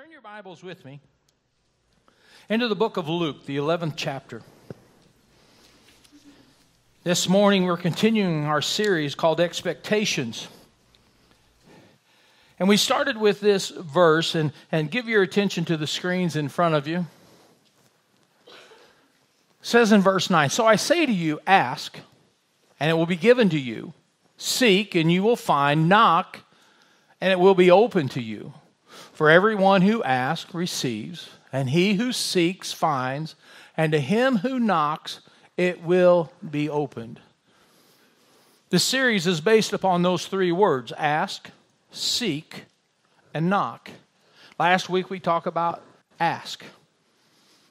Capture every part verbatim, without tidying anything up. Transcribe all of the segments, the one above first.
Turn your Bibles with me into the book of Luke, the eleventh chapter. This morning we're continuing our series called Expectations. And we started with this verse, and, and give your attention to the screens in front of you. It says in verse nine, "So I say to you, ask, and it will be given to you. Seek, and you will find. Knock, and it will be opened to you. For everyone who asks receives, and he who seeks finds, and to him who knocks it will be opened." This series is based upon those three words: ask, seek, and knock. Last week we talked about ask.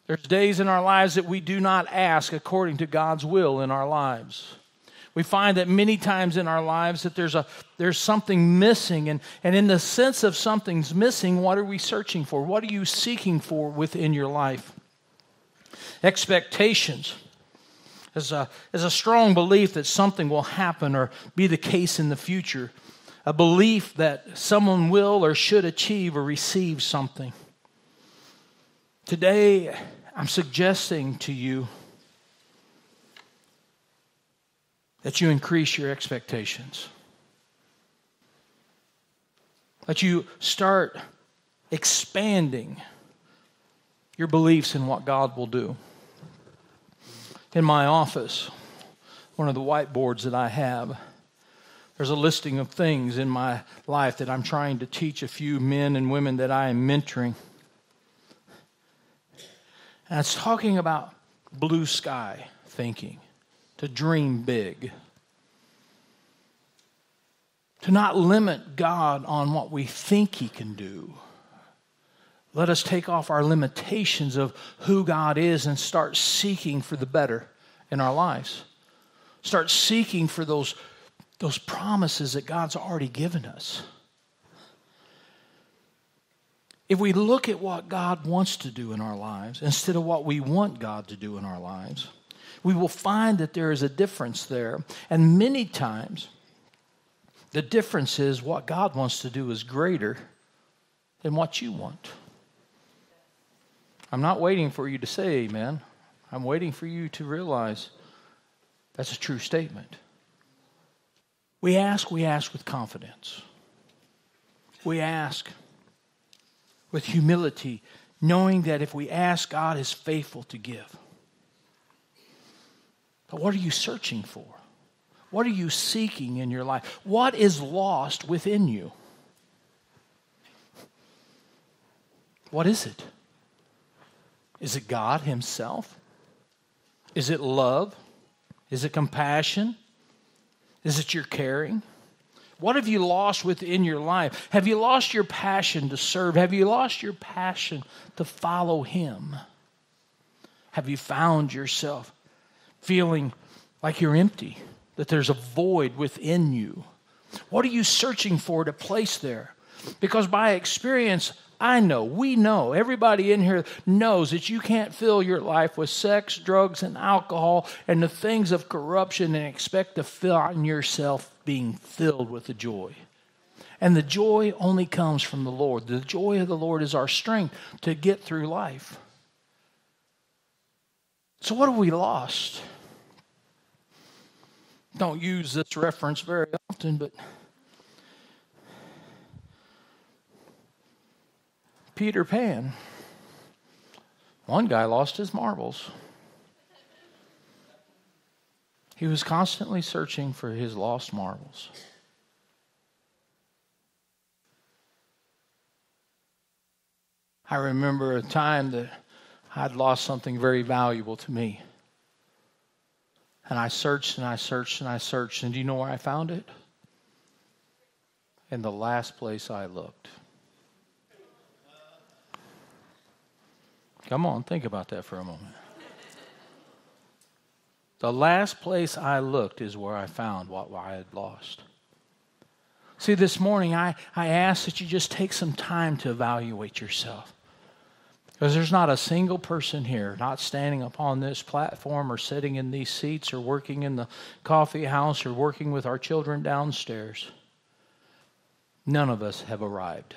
There's days in our lives that we do not ask according to God's will in our lives. We find that many times in our lives that there's a there's something missing. And, and in the sense of something's missing, what are we searching for? What are you seeking for within your life? Expectations is a, is a strong belief that something will happen or be the case in the future. A belief that someone will or should achieve or receive something. Today, I'm suggesting to you that you increase your expectations. That you start expanding your beliefs in what God will do. In my office, one of the whiteboards that I have, there's a listing of things in my life that I'm trying to teach a few men and women that I am mentoring. And it's talking about blue sky thinking. To dream big. To not limit God on what we think He can do. Let us take off our limitations of who God is and start seeking for the better in our lives. Start seeking for those, those promises that God's already given us. If we look at what God wants to do in our lives instead of what we want God to do in our lives, we will find that there is a difference there. And many times, the difference is what God wants to do is greater than what you want. I'm not waiting for you to say amen. I'm waiting for you to realize that's a true statement. We ask, we ask with confidence. We ask with humility, knowing that if we ask, God is faithful to give. But what are you searching for? What are you seeking in your life? What is lost within you? What is it? Is it God Himself? Is it love? Is it compassion? Is it your caring? What have you lost within your life? Have you lost your passion to serve? Have you lost your passion to follow Him? Have you found yourself feeling like you're empty, that there's a void within you? What are you searching for to place there? Because by experience, I know, we know, everybody in here knows that you can't fill your life with sex, drugs, and alcohol, and the things of corruption and expect to find yourself being filled with the joy. And the joy only comes from the Lord. The joy of the Lord is our strength to get through life. So what have we lost? Don't use this reference very often, but Peter Pan. One guy lost his marbles. He was constantly searching for his lost marbles. I remember a time that I'd lost something very valuable to me. And I searched and I searched and I searched. And do you know where I found it? In the last place I looked. Come on, think about that for a moment. The last place I looked is where I found what I had lost. See, this morning I, I ask that you just take some time to evaluate yourself. Because there's not a single person here, not standing upon this platform or sitting in these seats or working in the coffee house or working with our children downstairs. None of us have arrived.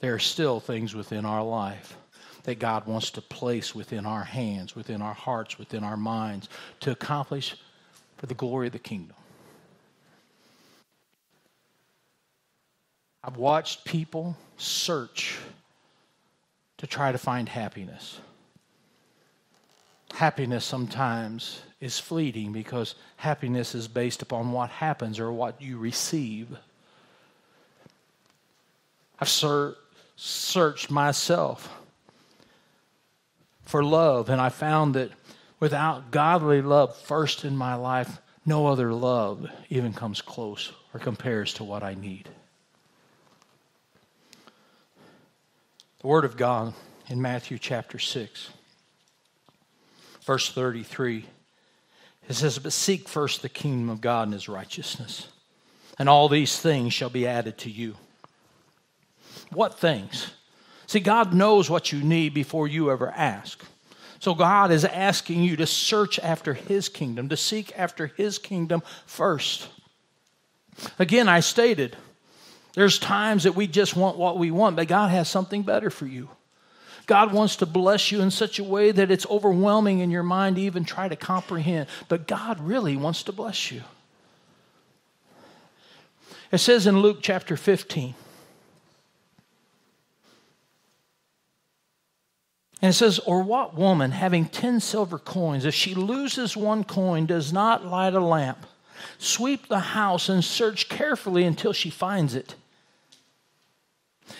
there are still things within our life that God wants to place within our hands, within our hearts, within our minds to accomplish for the glory of the kingdom. I've watched people search to try to find happiness. Happiness sometimes is fleeting because happiness is based upon what happens or what you receive. I've ser- searched myself for love, and I found that without godly love first in my life, no other love even comes close or compares to what I need. The Word of God in Matthew chapter six, verse thirty-three, it says, "But seek first the kingdom of God and His righteousness, and all these things shall be added to you." What things? See, God knows what you need before you ever ask. So God is asking you to search after His kingdom, to seek after His kingdom first. Again, I stated, there's times that we just want what we want, but God has something better for you. God wants to bless you in such a way that it's overwhelming in your mind to even try to comprehend. But God really wants to bless you. It says in Luke chapter fifteen, and it says, "Or what woman, having ten silver coins, if she loses one coin, does not light a lamp, sweep the house and search carefully until she finds it?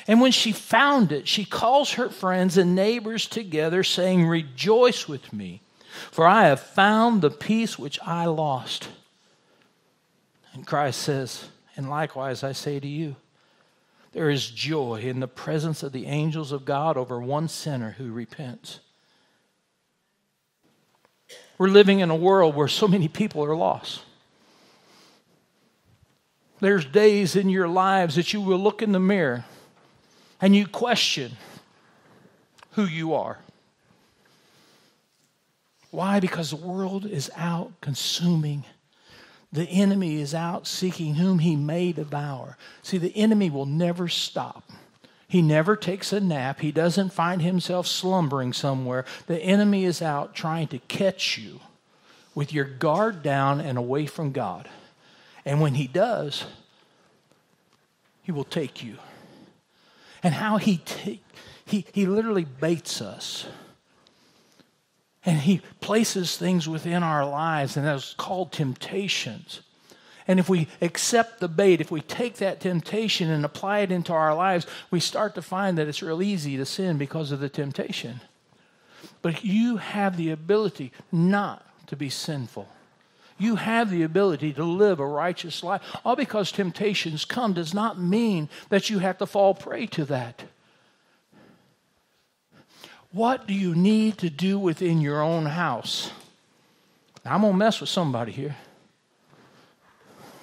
And when she found it, she calls her friends and neighbors together, saying, 'Rejoice with me, for I have found the peace which I lost.' And Christ says, 'And likewise I say to you, there is joy in the presence of the angels of God over one sinner who repents.'" We're living in a world where so many people are lost. There's days in your lives that you will look in the mirror and you question who you are. Why? Because the world is out consuming. The enemy is out seeking whom he may devour. See, the enemy will never stop. He never takes a nap. He doesn't find himself slumbering somewhere. The enemy is out trying to catch you with your guard down and away from God. And when he does, he will take you. And how he t- he he literally baits us. And he places things within our lives, and that's called temptations. And if we accept the bait, if we take that temptation and apply it into our lives, we start to find that it's real easy to sin because of the temptation. But you have the ability not to be sinful. You have the ability to live a righteous life. All because temptations come does not mean that you have to fall prey to that. What do you need to do within your own house? Now, I'm going to mess with somebody here.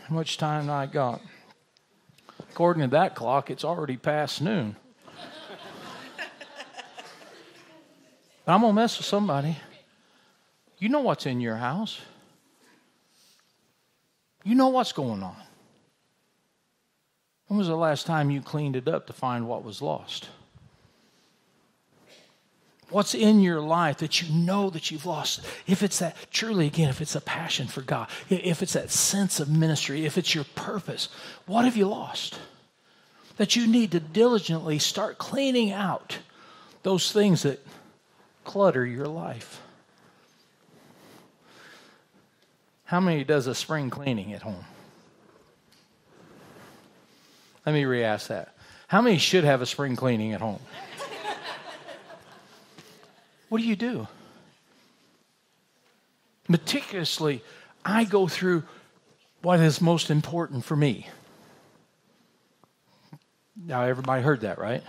How much time do I got? According to that clock, it's already past noon. But I'm going to mess with somebody. You know what's in your house. You know what's going on. When was the last time you cleaned it up to find what was lost? What's in your life that you know that you've lost? If it's that, truly again, if it's a passion for God, if it's that sense of ministry, if it's your purpose, what have you lost? That you need to diligently start cleaning out those things that clutter your life. How many does a spring cleaning at home? Let me re-ask that. How many should have a spring cleaning at home? What do you do? Meticulously, I go through what is most important for me. Now, everybody heard that, right?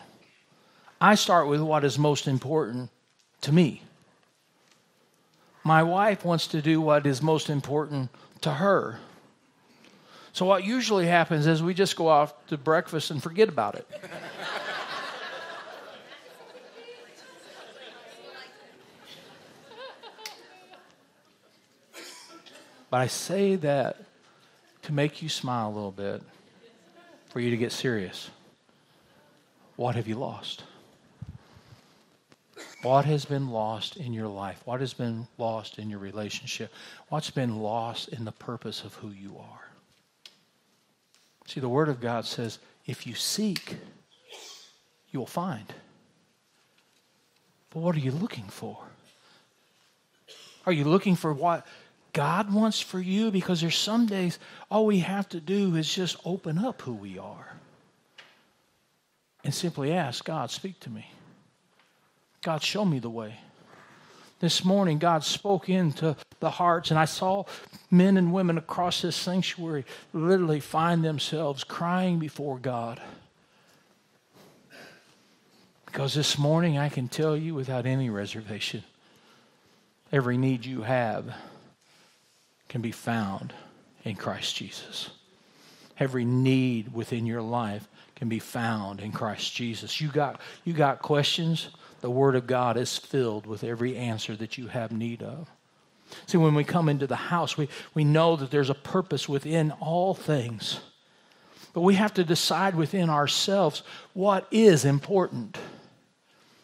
I start with what is most important to me. My wife wants to do what is most important to her. So what usually happens is we just go off to breakfast and forget about it. But I say that to make you smile a little bit, for you to get serious. What have you lost? What has been lost in your life? What has been lost in your relationship? What's been lost in the purpose of who you are? See, the Word of God says, if you seek, you will find. But what are you looking for? Are you looking for what God wants for you? Because there's some days all we have to do is just open up who we are and simply ask, God, speak to me. God, show me the way. This morning, God spoke into the hearts, and I saw men and women across this sanctuary literally find themselves crying before God. Because this morning, I can tell you without any reservation, every need you have can be found in Christ Jesus. Every need within your life can be found in Christ Jesus. You got, you got questions? The Word of God is filled with every answer that you have need of. See, when we come into the house, we, we know that there's a purpose within all things. But we have to decide within ourselves what is important.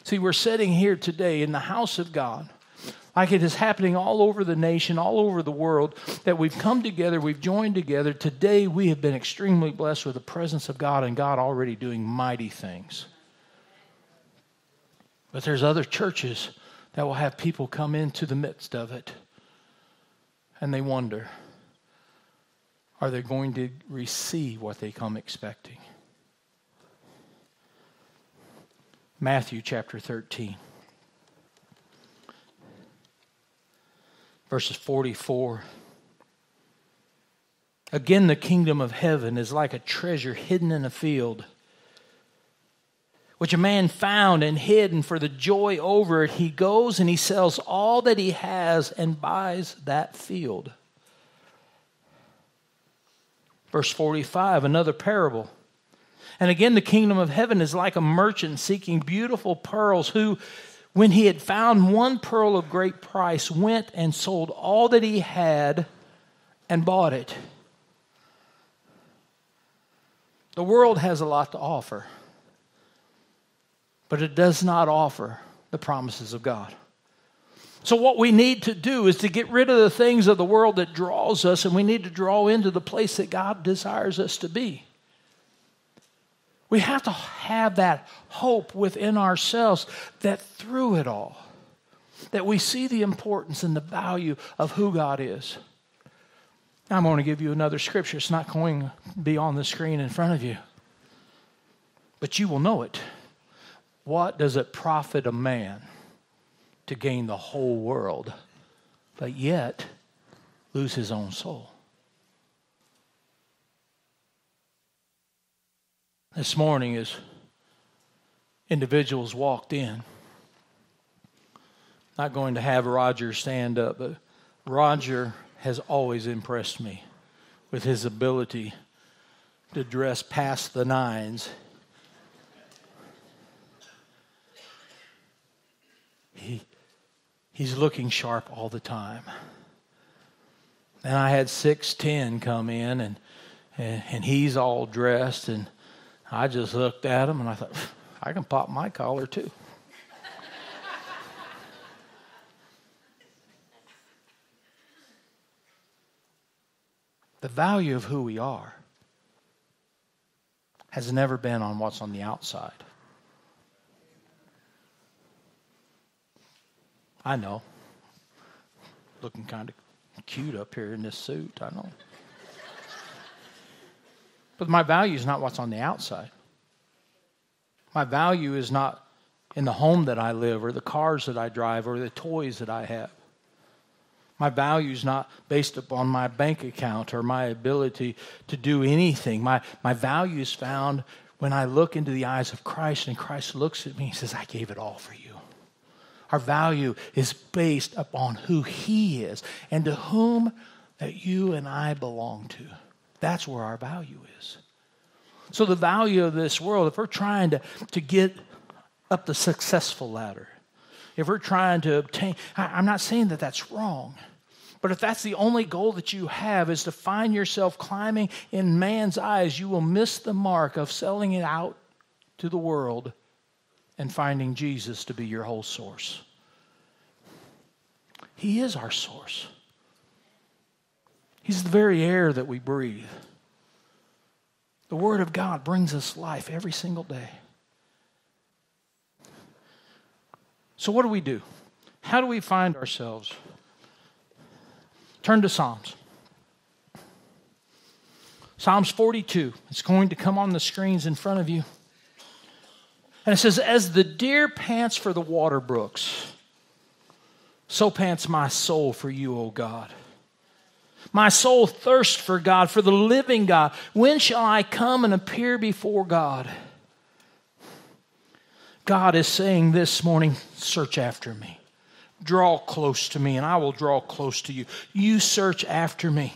See, we're sitting here today in the house of God, like it is happening all over the nation, all over the world, that we've come together, we've joined together. Today we have been extremely blessed with the presence of God and God already doing mighty things. But there's other churches that will have people come into the midst of it. And they wonder, are they going to receive what they come expecting? Matthew chapter thirteen. Verses forty-four. Again, the kingdom of heaven is like a treasure hidden in a field, which a man found and hid, and for the joy over it, he goes and he sells all that he has and buys that field. Verse forty-five, another parable. And again, the kingdom of heaven is like a merchant seeking beautiful pearls, who, when he had found one pearl of great price, went and sold all that he had and bought it. The world has a lot to offer, but it does not offer the promises of God. So what we need to do is to get rid of the things of the world that draws us, and we need to draw into the place that God desires us to be. We have to have that hope within ourselves that through it all, that we see the importance and the value of who God is. Now I'm going to give you another scripture. It's not going to be on the screen in front of you, but you will know it. What does it profit a man to gain the whole world, but yet lose his own soul? This morning, as individuals walked in, not going to have Roger stand up, but Roger has always impressed me with his ability to dress past the nines. He, he's looking sharp all the time. And I had six ten come in, and, and and he's all dressed, and I just looked at him, and I thought, I can pop my collar too. The value of who we are has never been on what's on the outside. I know, looking kind of cute up here in this suit, I know. But my value is not what's on the outside. My value is not in the home that I live, or the cars that I drive, or the toys that I have. My value is not based upon my bank account or my ability to do anything. My, my value is found when I look into the eyes of Christ, and Christ looks at me and says, I gave it all for you. Our value is based upon who He is and to whom that you and I belong to. That's where our value is. So the value of this world, if we're trying to, to get up the successful ladder, if we're trying to obtain, I, I'm not saying that that's wrong, but if that's the only goal that you have is to find yourself climbing in man's eyes, you will miss the mark of selling it out to the world and finding Jesus to be your whole source. He is our source. He's the very air that we breathe. The Word of God brings us life every single day. So what do we do? How do we find ourselves? Turn to Psalms. Psalms forty-two. It's going to come on the screens in front of you. And it says, as the deer pants for the water brooks, so pants my soul for you, O God. My soul thirsts for God, for the living God. When shall I come and appear before God? God is saying this morning, search after me. Draw close to me, and I will draw close to you. You search after me.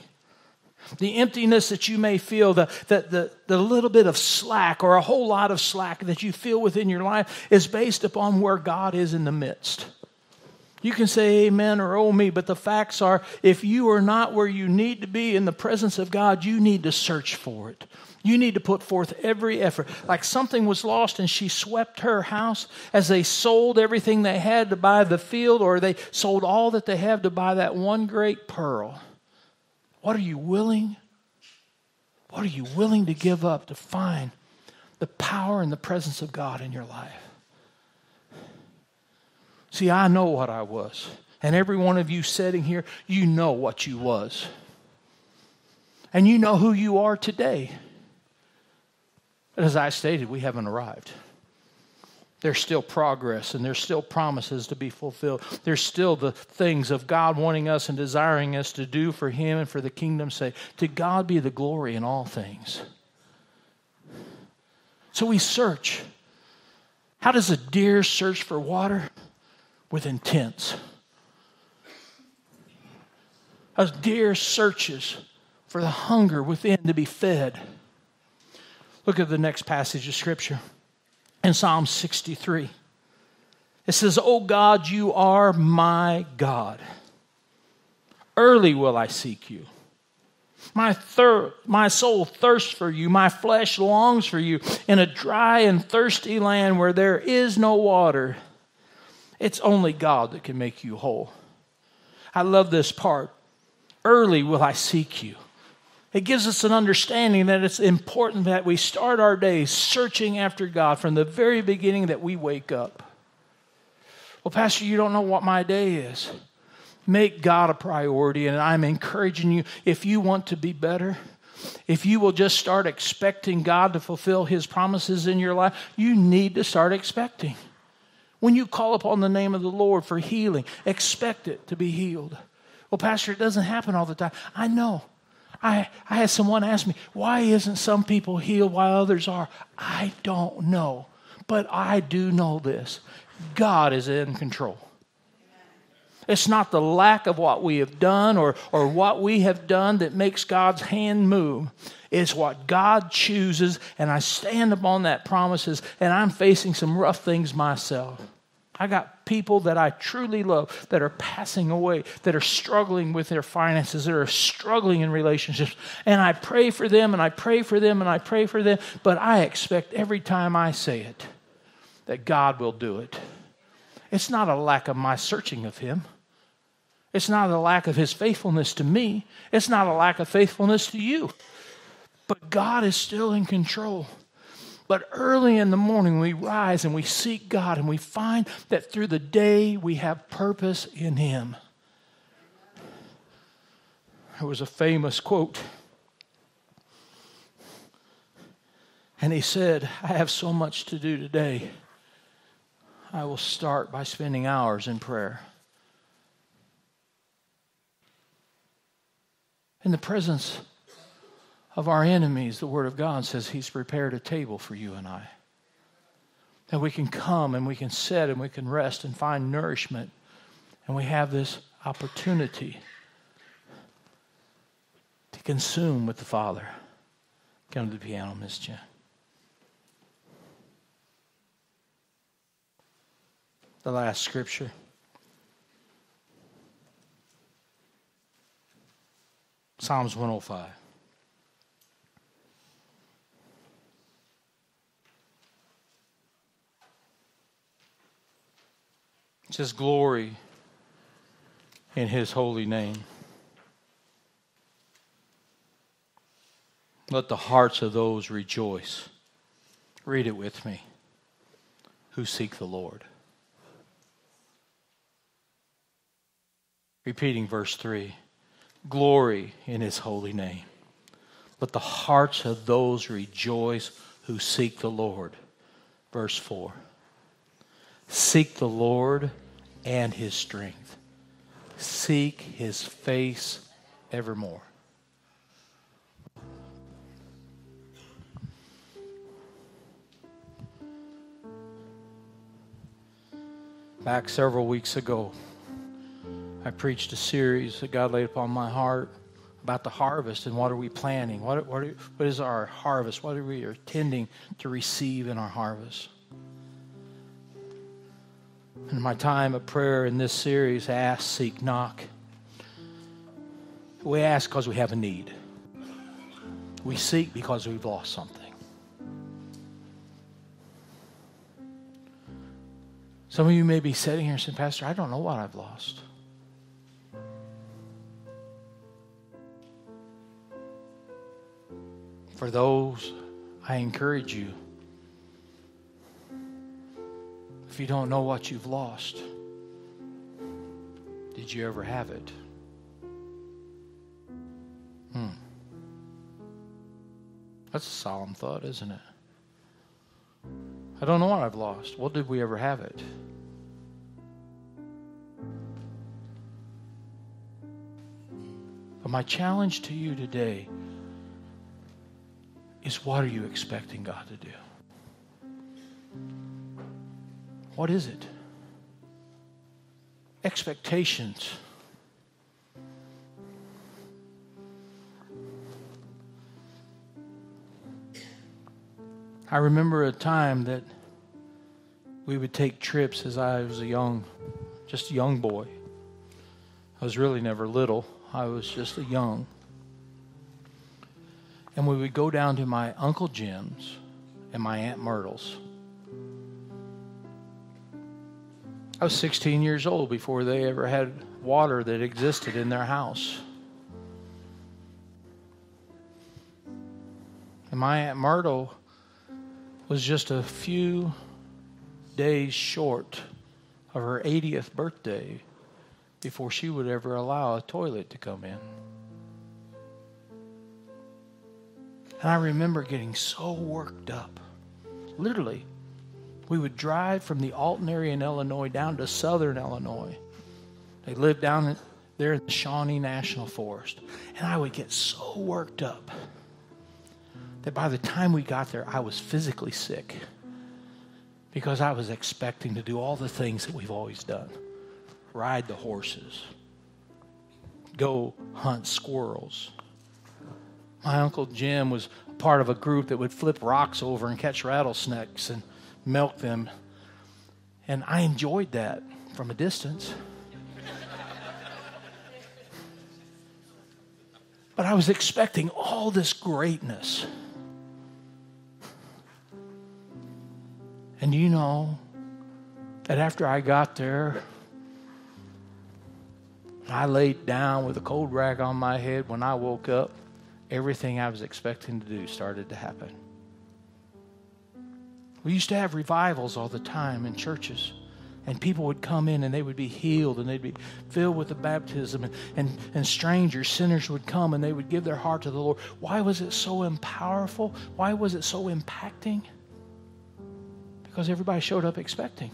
The emptiness that you may feel, the, the, the, the little bit of slack or a whole lot of slack that you feel within your life is based upon where God is in the midst. You can say amen or oh me, but the facts are if you are not where you need to be in the presence of God, you need to search for it. You need to put forth every effort. Like something was lost and she swept her house as they sold everything they had to buy the field, or they sold all that they have to buy that one great pearl. What are you willing? What are you willing to give up to find the power and the presence of God in your life? See, I know what I was. And every one of you sitting here, you know what you was. And you know who you are today. But as I stated, we haven't arrived. There's still progress, and there's still promises to be fulfilled. There's still the things of God wanting us and desiring us to do for Him and for the kingdom's sake. To God be the glory in all things. So we search. How does a deer search for water? With intents. A deer searches for the hunger within to be fed. Look at the next passage of Scripture. In Psalm sixty-three, it says, O God, you are my God. Early will I seek you. My, thir- my soul thirsts for you. My flesh longs for you in a dry and thirsty land where there is no water. It's only God that can make you whole. I love this part. Early will I seek you. It gives us an understanding that it's important that we start our days searching after God from the very beginning that we wake up. Well, Pastor, you don't know what my day is. Make God a priority, and I'm encouraging you, if you want to be better, if you will just start expecting God to fulfill His promises in your life, you need to start expecting. When you call upon the name of the Lord for healing, expect it to be healed. Well, Pastor, it doesn't happen all the time. I know. I, I had someone ask me, why isn't some people healed while others are? I don't know. But I do know this. God is in control. It's not the lack of what we have done or, or what we have done that makes God's hand move. It's what God chooses, and I stand upon that promises, and I'm facing some rough things myself. I got people that I truly love that are passing away, that are struggling with their finances, that are struggling in relationships. And I pray for them, and I pray for them, and I pray for them. But I expect every time I say it that God will do it. It's not a lack of my searching of Him. It's not a lack of His faithfulness to me. It's not a lack of faithfulness to you. But God is still in control. But early in the morning, we rise and we seek God, and we find that through the day, we have purpose in Him. There was a famous quote. And he said, I have so much to do today. I will start by spending hours in prayer. In the presence of our enemies, the Word of God says He's prepared a table for you and I. That we can come and we can sit and we can rest and find nourishment. And we have this opportunity to consume with the Father. Come to the piano, Miss Jen. The last scripture. Psalms one oh five. just glory in his holy name. Let the hearts of those rejoice. Read it with me. Who seek the Lord. Repeating verse three. Glory in his holy name. Let the hearts of those rejoice who seek the Lord. Verse four. Seek the Lord and his strength. Seek his face evermore. Back several weeks ago, I preached a series that God laid upon my heart about the harvest and what are we planting? What, what, what is our harvest? What are we intending to receive in our harvest? In my time of prayer in this series, ask, seek, knock. We ask because we have a need. We seek because we've lost something. Some of you may be sitting here and saying, Pastor, I don't know what I've lost. For those, I encourage you, if you don't know what you've lost, did you ever have it? Hmm. That's a solemn thought, isn't it? I don't know what I've lost. Well, did we ever have it? But my challenge to you today is what are you expecting God to do? What is it? Expectations. I remember a time that we would take trips as I was a young, just a young boy. I was really never little. I was just a young. And we would go down to my Uncle Jim's and my Aunt Myrtle's. I was sixteen years old before they ever had water that existed in their house. And my Aunt Myrtle was just a few days short of her eightieth birthday before she would ever allow a toilet to come in. And I remember getting so worked up. Literally, we would drive from the Alton area in Illinois down to southern Illinois. They lived down there in the Shawnee National Forest. And I would get so worked up that by the time we got there, I was physically sick because I was expecting to do all the things that we've always done. Ride the horses. Go hunt squirrels. My Uncle Jim was part of a group that would flip rocks over and catch rattlesnakes and milk them. And I enjoyed that from a distance. But I was expecting all this greatness. And you know that after I got there, I laid down with a cold rag on my head. When I woke up, everything I was expecting to do started to happen. We used to have revivals all the time in churches. And people would come in and they would be healed and they'd be filled with the baptism. And, and, and strangers, sinners would come and they would give their heart to the Lord. Why was it so powerful? Why was it so impacting? Because everybody showed up expecting,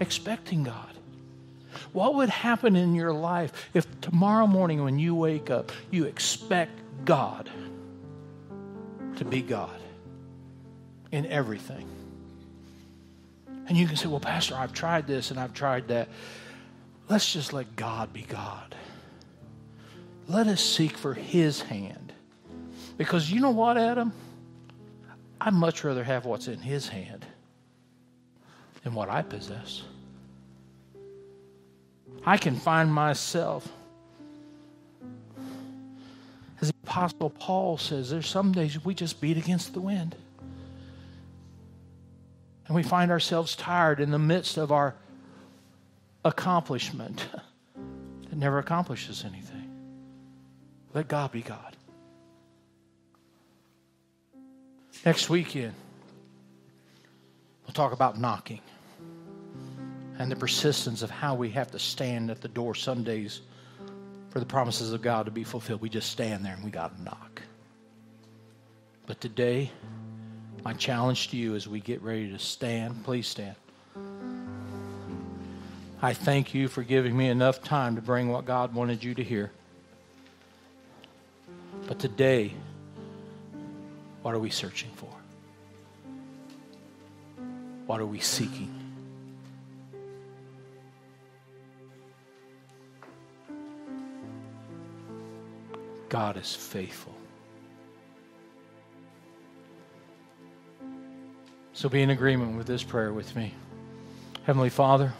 expecting God. What would happen in your life if tomorrow morning when you wake up, you expect God to be God in everything? And you can say, well, Pastor, I've tried this and I've tried that. Let's just let God be God. Let us seek for his hand. Because you know what, Adam? I'd much rather have what's in his hand than what I possess. I can find myself, as the Apostle Paul says, there's some days we just beat against the wind. And we find ourselves tired in the midst of our accomplishment that never accomplishes anything. Let God be God. Next weekend, we'll talk about knocking and the persistence of how we have to stand at the door some days for the promises of God to be fulfilled. We just stand there and we got to knock. But today, my challenge to you as we get ready to stand, please stand. I thank you for giving me enough time to bring what God wanted you to hear. But today, what are we searching for? What are we seeking? God is faithful. So be in agreement with this prayer with me. Heavenly Father,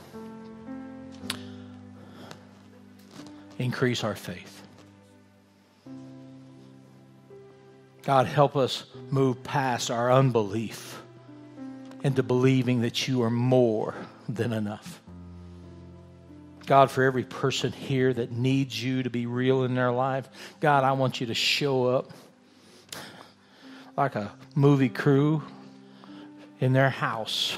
increase our faith. God, help us move past our unbelief into believing that you are more than enough. God, for every person here that needs you to be real in their life, God, I want you to show up like a movie crew in their house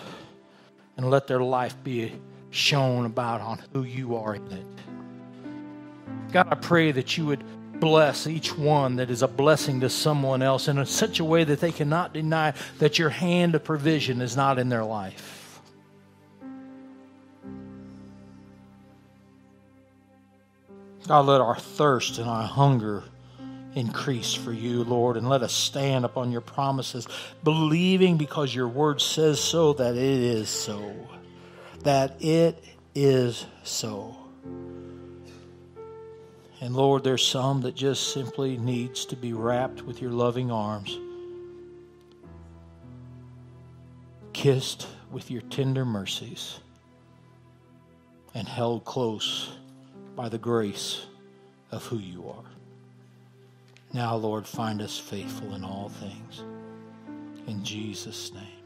and let their life be shown about on who you are in it. God, I pray that you would bless each one that is a blessing to someone else in such a way that they cannot deny that your hand of provision is not in their life. God, let our thirst and our hunger increase for you, Lord, and let us stand upon your promises, believing because your word says so that it is so, that it is so. And Lord, there's some that just simply needs to be wrapped with your loving arms, kissed with your tender mercies, and held close by the grace of who you are. Now, Lord, find us faithful in all things. In Jesus' name.